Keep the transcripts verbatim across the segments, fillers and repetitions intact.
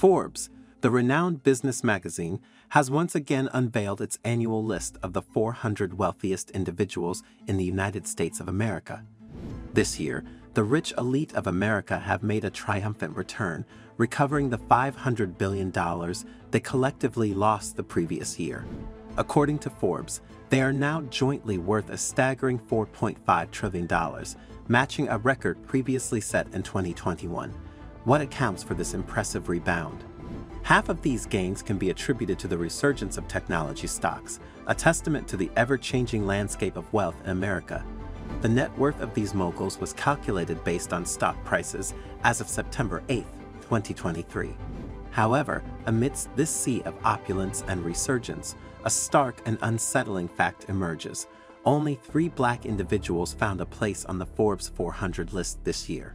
Forbes, the renowned business magazine, has once again unveiled its annual list of the four hundred wealthiest individuals in the United States of America. This year, the rich elite of America have made a triumphant return, recovering the five hundred billion dollars they collectively lost the previous year. According to Forbes, they are now jointly worth a staggering four point five trillion dollars, matching a record previously set in twenty twenty-one. What accounts for this impressive rebound? Half of these gains can be attributed to the resurgence of technology stocks, a testament to the ever-changing landscape of wealth in America. The net worth of these moguls was calculated based on stock prices as of September eighth, twenty twenty-three. However, amidst this sea of opulence and resurgence, a stark and unsettling fact emerges. Only three black individuals found a place on the Forbes four hundred list this year.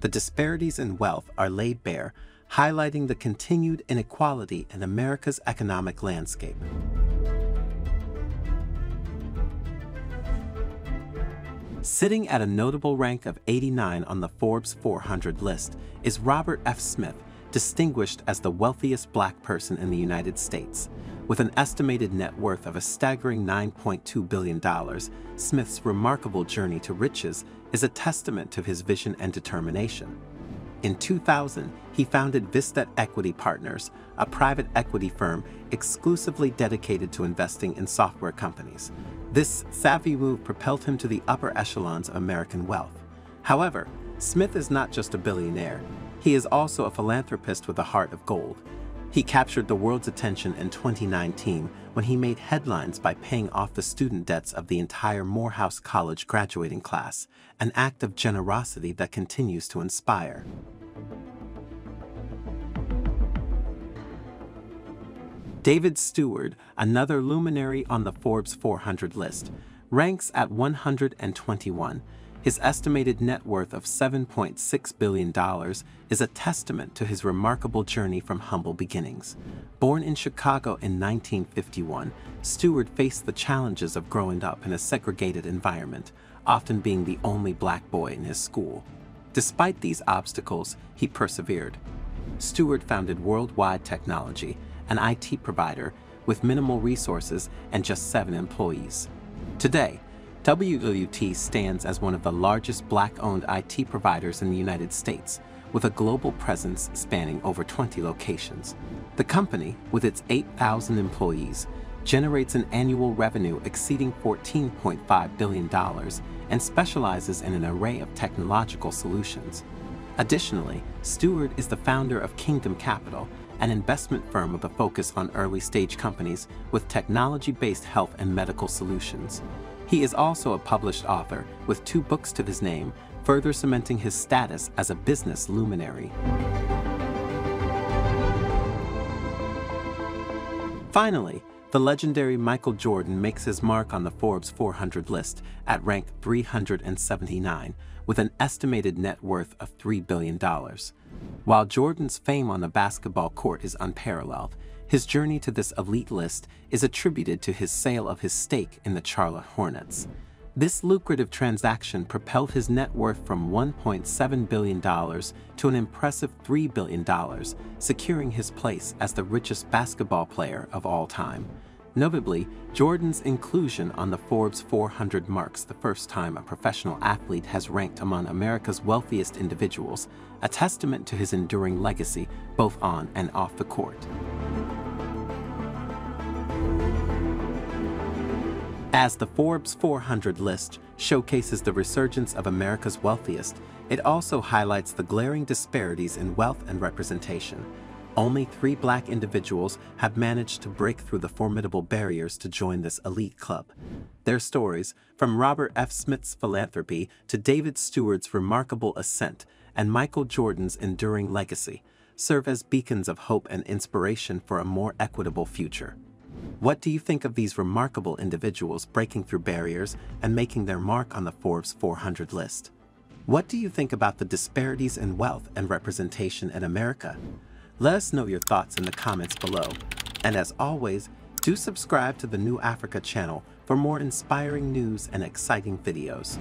The disparities in wealth are laid bare, highlighting the continued inequality in America's economic landscape. Sitting at a notable rank of eighty-nine on the Forbes four hundred list is Robert F. Smith, distinguished as the wealthiest black person in the United States. With an estimated net worth of a staggering nine point two billion dollars, Smith's remarkable journey to riches is a testament to his vision and determination. In two thousand, he founded Vista Equity Partners, a private equity firm exclusively dedicated to investing in software companies. This savvy move propelled him to the upper echelons of American wealth. However, Smith is not just a billionaire. He is also a philanthropist with a heart of gold. He captured the world's attention in twenty nineteen when he made headlines by paying off the student debts of the entire Morehouse College graduating class, an act of generosity that continues to inspire. David Stewart, another luminary on the Forbes four hundred list, ranks at one hundred twenty-one. His estimated net worth of seven point six billion dollars is a testament to his remarkable journey from humble beginnings. Born in Chicago in nineteen fifty-one, Stewart faced the challenges of growing up in a segregated environment, often being the only black boy in his school. Despite these obstacles, he persevered. Stewart founded Worldwide Technology, an I T provider with minimal resources and just seven employees. Today, W W T stands as one of the largest black-owned I T providers in the United States, with a global presence spanning over twenty locations. The company, with its eight thousand employees, generates an annual revenue exceeding fourteen point five billion dollars and specializes in an array of technological solutions. Additionally, Stewart is the founder of Kingdom Capital, an investment firm with a focus on early-stage companies with technology-based health and medical solutions. He is also a published author with two books to his name, further cementing his status as a business luminary. Finally, the legendary Michael Jordan makes his mark on the Forbes four hundred list at rank three hundred seventy-nine, with an estimated net worth of three billion dollars. While Jordan's fame on the basketball court is unparalleled, his journey to this elite list is attributed to his sale of his stake in the Charlotte Hornets. This lucrative transaction propelled his net worth from one point seven billion dollars to an impressive three billion dollars, securing his place as the richest basketball player of all time. Notably, Jordan's inclusion on the Forbes four hundred marks the first time a professional athlete has ranked among America's wealthiest individuals, a testament to his enduring legacy both on and off the court. As the Forbes four hundred list showcases the resurgence of America's wealthiest, it also highlights the glaring disparities in wealth and representation. Only three black individuals have managed to break through the formidable barriers to join this elite club. Their stories, from Robert F. Smith's philanthropy to David Stewart's remarkable ascent and Michael Jordan's enduring legacy, serve as beacons of hope and inspiration for a more equitable future. What do you think of these remarkable individuals breaking through barriers and making their mark on the Forbes four hundred list? What do you think about the disparities in wealth and representation in America? Let us know your thoughts in the comments below. And as always, do subscribe to the New Africa channel for more inspiring news and exciting videos.